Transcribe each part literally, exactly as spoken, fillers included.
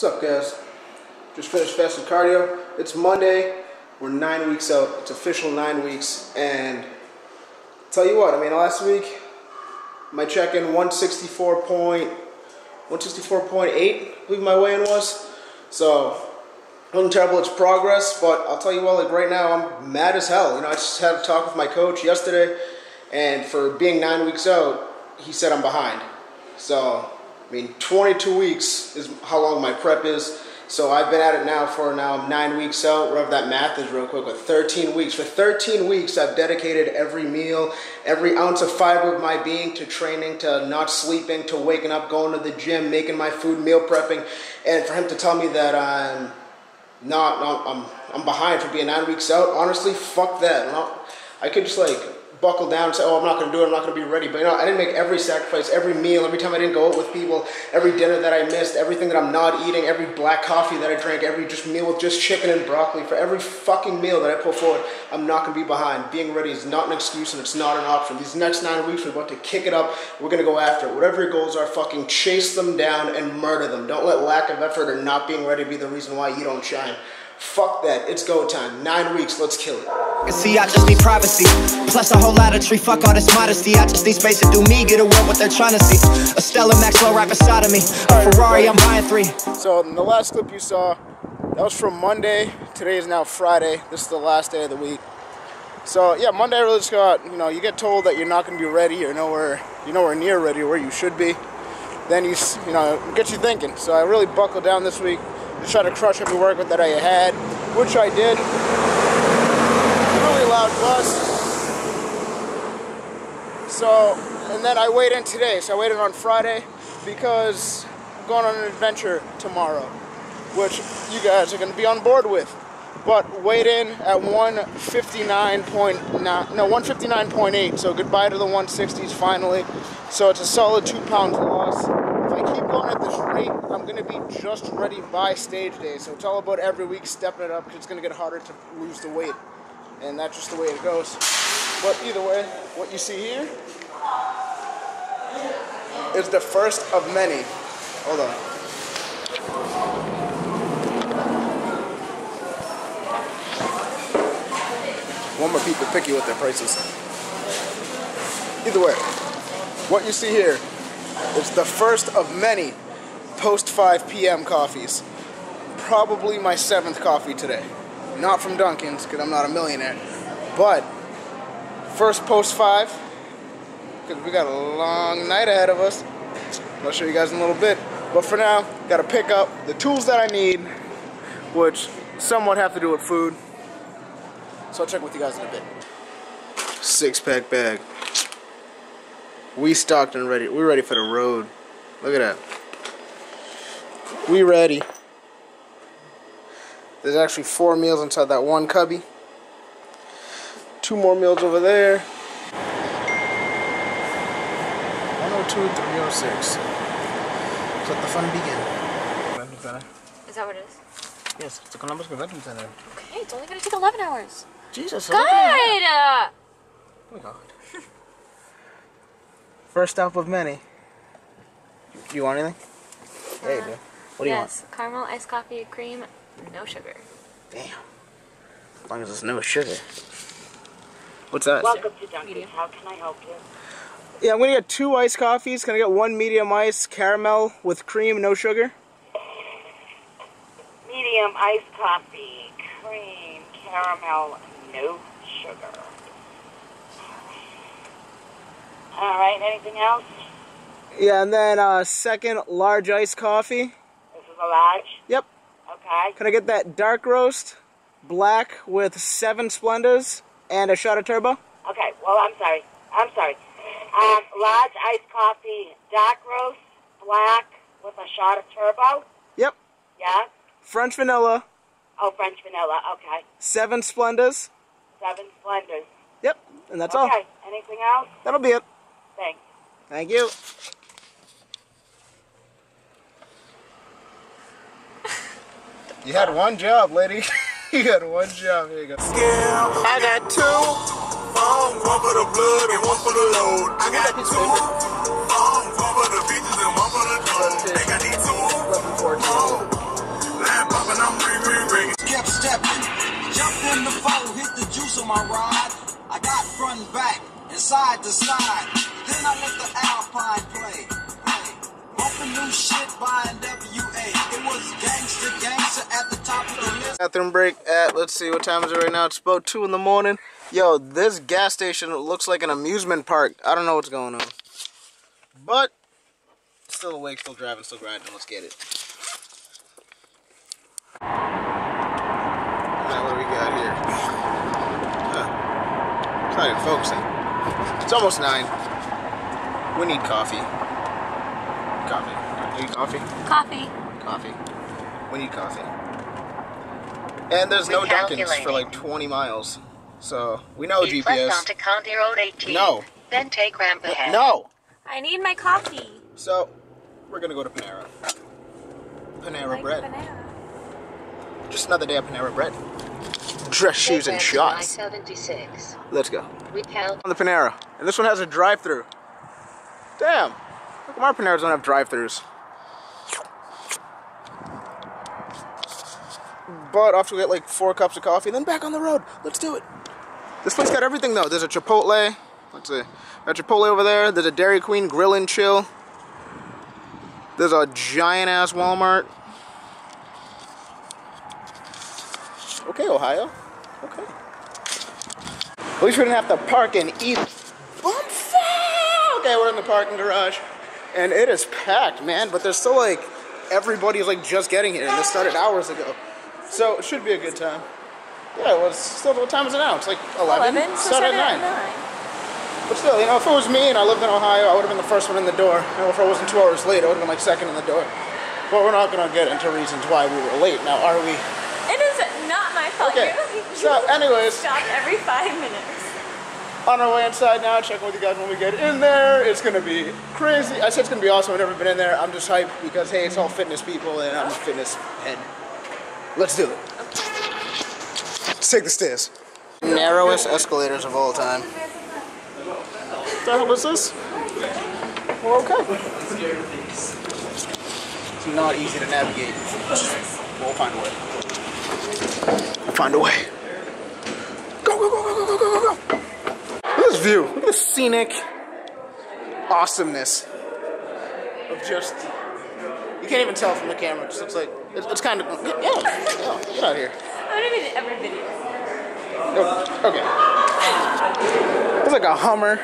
What's up, guys? Just finished fasting cardio. It's Monday. We're nine weeks out. It's official nine weeks. And tell you what, I mean, last week my check-in one sixty-four point eight, I believe my weigh-in was. So wasn't terrible. It's progress, but I'll tell you what, like right now, I'm mad as hell. You know, I just had a talk with my coach yesterday, and for being nine weeks out, he said I'm behind. So I mean, twenty-two weeks is how long my prep is. So I've been at it now for now I'm nine weeks out. Whatever that math is, real quick, with thirteen weeks. For thirteen weeks, I've dedicated every meal, every ounce of fiber of my being to training, to not sleeping, to waking up, going to the gym, making my food, meal prepping. And for him to tell me that I'm not, not I'm I'm behind for being nine weeks out. Honestly, fuck that. Not, I could just like buckle down and say, oh, I'm not going to do it, I'm not going to be ready. But you know, I didn't make every sacrifice, every meal, every time I didn't go out with people, every dinner that I missed, everything that I'm not eating, every black coffee that I drank, every just meal with just chicken and broccoli. For every fucking meal that I put forward, I'm not going to be behind. Being ready is not an excuse and it's not an option. These next nine weeks, we're about to kick it up. We're going to go after it. Whatever your goals are, fucking chase them down and murder them. Don't let lack of effort or not being ready be the reason why you don't shine. Fuck that. It's go time. Nine weeks. Let's kill it. See, I just need privacy. Plus a whole lot of tree. Fuck all this modesty. I just need space to do me. Get away what they're trying to see. A Stella Maxwell right beside of me. A Ferrari. I'm buying three. So in the last clip you saw, that was from Monday. Today is now Friday. This is the last day of the week. So yeah, Monday I really just got, you know, you get told that you're not going to be ready or nowhere, you're nowhere near ready where you should be. Then you, you know, it gets you thinking. So I really buckled down this week. Just try to crush every workout that I had, which I did. Really loud bus. So, and then I weighed in today. So I weighed in on Friday because I'm going on an adventure tomorrow, which you guys are going to be on board with. But weighed in at one fifty-nine point eight. So goodbye to the one sixties finally. So it's a solid two pounds loss. If I keep going at this rate, I'm going to be just ready by stage day. So it's all about every week stepping it up because it's going to get harder to lose the weight. And that's just the way it goes. But either way, what you see here is the first of many. Hold on. One more people picky with their prices. Either way, what you see here, it's the first of many post five p m coffees. Probably my seventh coffee today. Not from Dunkin's, because I'm not a millionaire. But first post five, because we got a long night ahead of us. I'll show you guys in a little bit. But for now, got to pick up the tools that I need, which somewhat have to do with food. So I'll check with you guys in a bit. Six pack bag. We stocked and ready. We're ready for the road. Look at that. We ready. There's actually four meals inside that one cubby. Two more meals over there. one oh two, three oh six. Let the fun begin. Is that what it is? Yes, it's the Columbus Convention Center. Okay, it's only going to take eleven hours. Jesus. God! Oh my God. First off of many. Do you want anything? There you go. What do you want? Yes, caramel, iced coffee, cream, no sugar. Damn. As long as there's no sugar. What's that? Welcome to Dunkin'. How can I help you? Yeah, I'm going to get two iced coffees. Can I get one medium iced caramel with cream, no sugar? Medium iced coffee, cream, caramel, no sugar. All right, anything else? Yeah, and then uh, second large iced coffee. This is a large? Yep. Okay. Can I get that dark roast, black with seven Splendas and a shot of turbo? Okay, well, I'm sorry. I'm sorry. Um, large iced coffee, dark roast, black with a shot of turbo? Yep. Yeah? French vanilla. Oh, French vanilla, okay. Seven Splendas. Seven Splendas. Yep, and that's all. Okay, anything else? That'll be it. Thanks. Thank you. You had one job, lady. You had one job. Here you go. I got two. One for the blood and one for the load. I got two. One for the beaches and one for the dough. They got these two. my ride. I got front and back and side to side. Then I let the Alpine play. play. Bumping new shit by N W A. It was gangster, gangster at the top of the list. Bathroom break at, let's see, what time is it right now? It's about two in the morning. Yo, this gas station looks like an amusement park. I don't know what's going on. But, still awake, still driving, still grinding. Let's get it. Now what do we got here? Huh. It's not even focusing. It's almost nine. We need coffee. Coffee. Do you need coffee? Coffee. Coffee. We need coffee. And there's no Dunkin's for like twenty miles. So, we know G P S. Left onto County Road eighteen. No. Then take ramp ahead. No. I need my coffee. So, we're gonna go to Panera. Panera like bread. Panera. Just another day of Panera bread. Dress shoes and shots. Let's go. We count on the Panera. And this one has a drive-thru. Damn. Look, our Paneras don't have drive-thrus. But off to get like four cups of coffee and then back on the road. Let's do it. This place got everything though. There's a Chipotle. Let's see. A Chipotle over there. There's a Dairy Queen Grill and Chill. There's a giant ass Walmart. Okay, Ohio. Okay. At least we didn't have to park and eat. Okay, we're in the parking garage. And it is packed, man. But there's still like, everybody's like just getting here. And this started hours ago. So it should be a good time. Yeah, well, it's still, what time is it now? It's like eleven? eleven? It's started at nine. But still, you know, if it was me and I lived in Ohio, I would have been the first one in the door. And if I wasn't two hours late, I would have been like second in the door. But we're not going to get into reasons why we were late. Now, are we? It is not my fault. Okay. You, you so, anyways. Stop every five minutes. On our way inside now, checking with you guys when we get in there. It's going to be crazy. I said it's going to be awesome. I've never been in there. I'm just hyped because, hey, it's all fitness people and I'm a fitness head. Let's do it. Let's take the stairs. Narrowest escalators of all time. What the hell is this? We're okay. It's not easy to navigate. We'll find a way. We'll find a way. Go, go, go, go, go, go, go, go, go. This view, look at the scenic awesomeness of just, you can't even tell from the camera, it just looks like, it's, it's kind of, yeah, yeah, get out of here. I'm gonna be in every video. Okay. It's like a Hummer.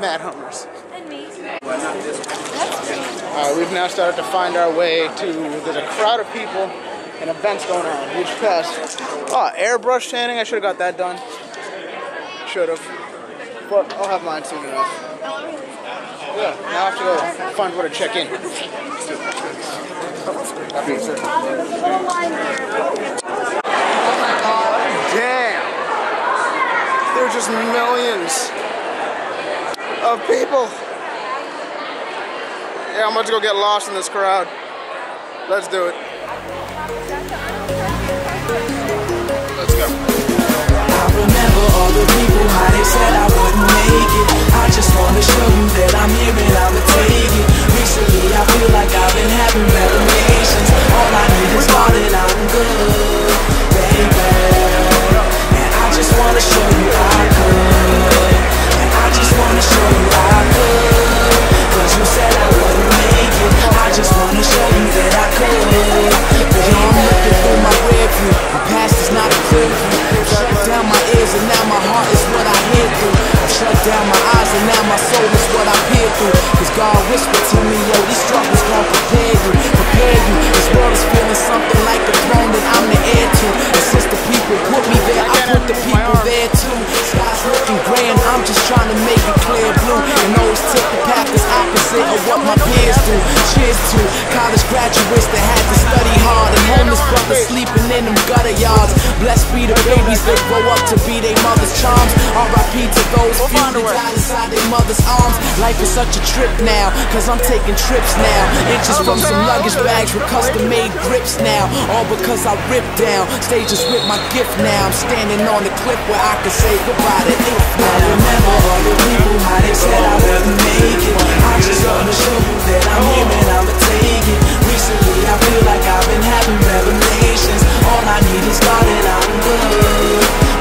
Mad Hummers. And me. Alright, we've now started to find our way to, there's a crowd of people and events going on. We just passed, oh, airbrush tanning, I should have got that done. Should have, but I'll have mine soon enough. Yeah, now I have to go find where to check in. Damn, there are just millions of people. Yeah, I'm about to go get lost in this crowd. Let's do it. Let's go. Remember all the people, how they said I wouldn't make it. I just wanna show you that I'm here and I'ma take it. Recently I feel like I've been having revelations. All I need is God and I'm good, baby. And I just wanna show you I could. And I just wanna show you I could. Cause you said I wouldn't make it. I just wanna show you that I could, baby. I'm looking for my rearview. The past is not clear. Down my ears and now my heart is what I hear through. I shut down my eyes and now my soul is what I peer through. Cause God whispered to me, yo, these struggles gon' prepare you, prepare you. This world is feeling something like the throne that I'm the heir to. And since the people put me there, I put the people there too. Sky's looking gray and I'm just trying to make it clear blue. And always take the path that's opposite of what my peers do. Cheers to college graduates that had to study hard. And homeless brothers sleeping in them gutter yards. Blessed be the babies that grow up to be their mother's charms. R I P to those few that died inside their mother's arms. Life is such a trip now, cause I'm taking trips now. Inches from some luggage bags with custom made grips now. All because I ripped down stages with my gift now. I'm standing on the cliff where I can say goodbye to it. I remember all the people, how they said I wouldn't make it. I just wanna show you that I'm here and I'ma take it. Recently I feel like I've been having revelations. All I need is God and I'm good.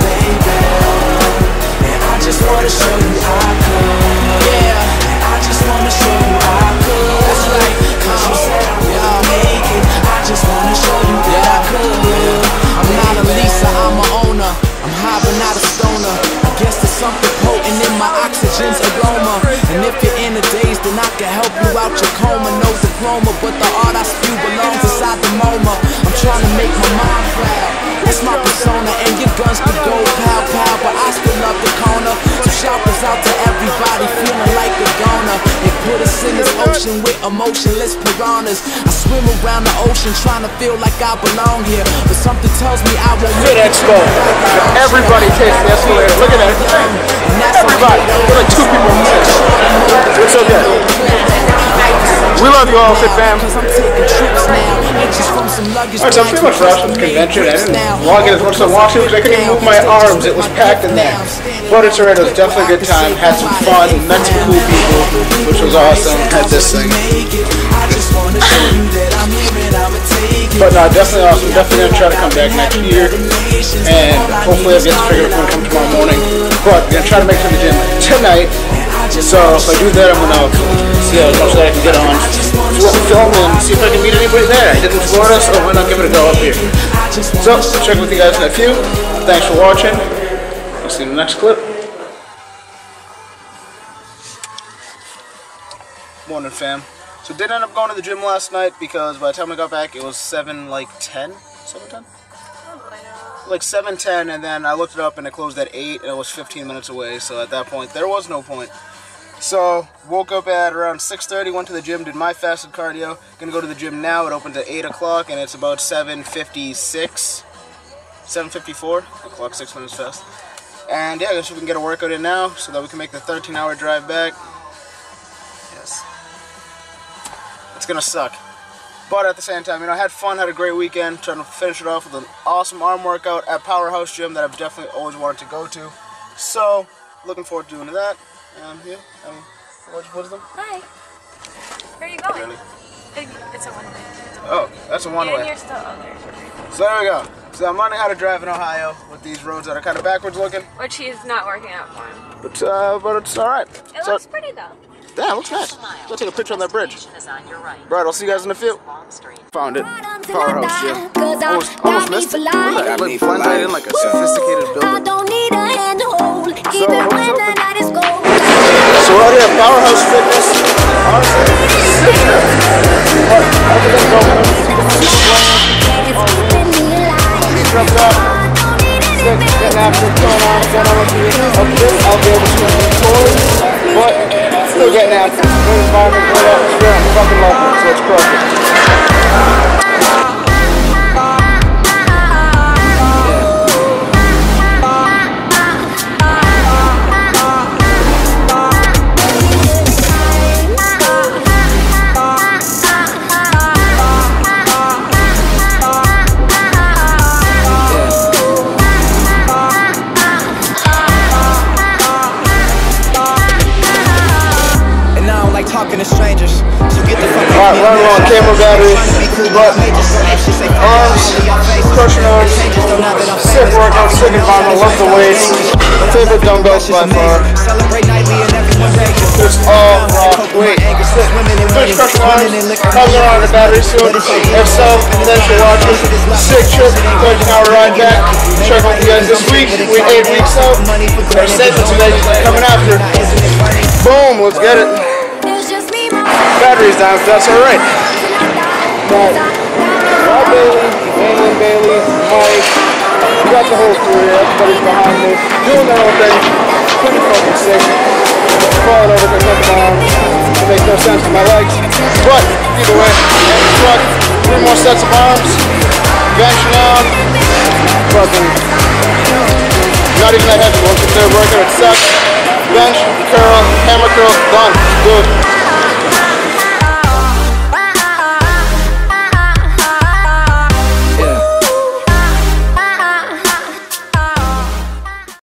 out your coma. No diploma, but the art I spew belongs inside the MoMA. I'm trying to make my mind proud. That's my persona, and your guns could go pow pow, but I still love the corner. So shout this out to everybody feeling like a goner. They put us in this ocean with emotionless piranhas. I swim around the ocean trying to feel like I belong here, but something tells me I won't. Fit Expo. Everybody takes the escalator. Look at that. Everybody, we're like two people in this. It's okay. We love you all, Fit Fam. Alright, so I'm pretty much rushed from the convention. I didn't log in as much as I wanted to because I couldn't even move my arms. It was packed in there. But it's alright, it was definitely a good time. Had some fun, met some cool people, which was awesome. Had this thing. But no, definitely awesome. Definitely gonna try to come back next year. And hopefully I'll get to figure out when I come tomorrow morning. But I'm gonna try to make it to the gym tonight. So if I do that, I'm gonna see how much that I can get on. So we'll film and see if I can meet anybody there. I did in Florida, so why not give it a go up here? So check with you guys in a few. Thanks for watching. I'll see you in the next clip. Morning, fam. So did end up going to the gym last night because by the time I got back it was seven like ten? Seven ten? Like seven ten, and then I looked it up and it closed at eight and it was fifteen minutes away, so at that point there was no point. So woke up at around six thirty, went to the gym, did my fasted cardio, gonna go to the gym now. It opens at eight o'clock and it's about seven fifty six. Seven fifty four. The clock's six minutes fast. And yeah, I guess we can get a workout in now so that we can make the thirteen hour drive back. Yes. It's gonna suck, but at the same time, you know, I had fun, had a great weekend, trying to finish it off with an awesome arm workout at Powerhouse Gym that I've definitely always wanted to go to. So, looking forward to doing that. And yeah, um, what, what is the? Hi. Where are you going? Really? It's a one-way. Oh, that's a one-way. And you're still out there. So there we go. So I'm learning how to drive in Ohio with these roads that are kind of backwards looking. Which he's not working out for him. But uh, but it's all right. It so, looks pretty though. Yeah, it looks nice. Let's take a picture on that bridge. Right, I'll see you guys in a few. Found it. Powerhouse Gym. Almost, almost missed it. I like blend right in like a sophisticated building. I don't need a handhold. So, so we're out here at Powerhouse Fitness. Honestly, sick here. But I think I'm going to see the up. Sick, getting after it, going on, going on with me. Up here, I'll be able to move forward. But still getting out. Good environment, good atmosphere. I'm fucking loving it, so it's perfect. Alright, we're on camera battery, but arms, crushing arms, sick workout, sick environment, love the weights, my favorite dumbbells by far. It's all raw weight. Finish crushing arms, probably on the battery soon. If so, thanks for watching. Sick trip, thirteen hour ride back. Check out you guys this week, we're eight weeks out. Our segments today coming after. Boom, let's get it. Batteries down, so that's alright. Right. Rob Bailey, Maylin Bailey, Mike, we got the whole crew here, everybody's behind me, doing their own thing, pretty fucking sick. Falling over because nothing wrong, it makes no sense to my legs. But either way, truck, three more sets of arms, venturing on, fucking, not even that heavy, once the third workout, it sucks. Bench, curl, hammer curl, done, good.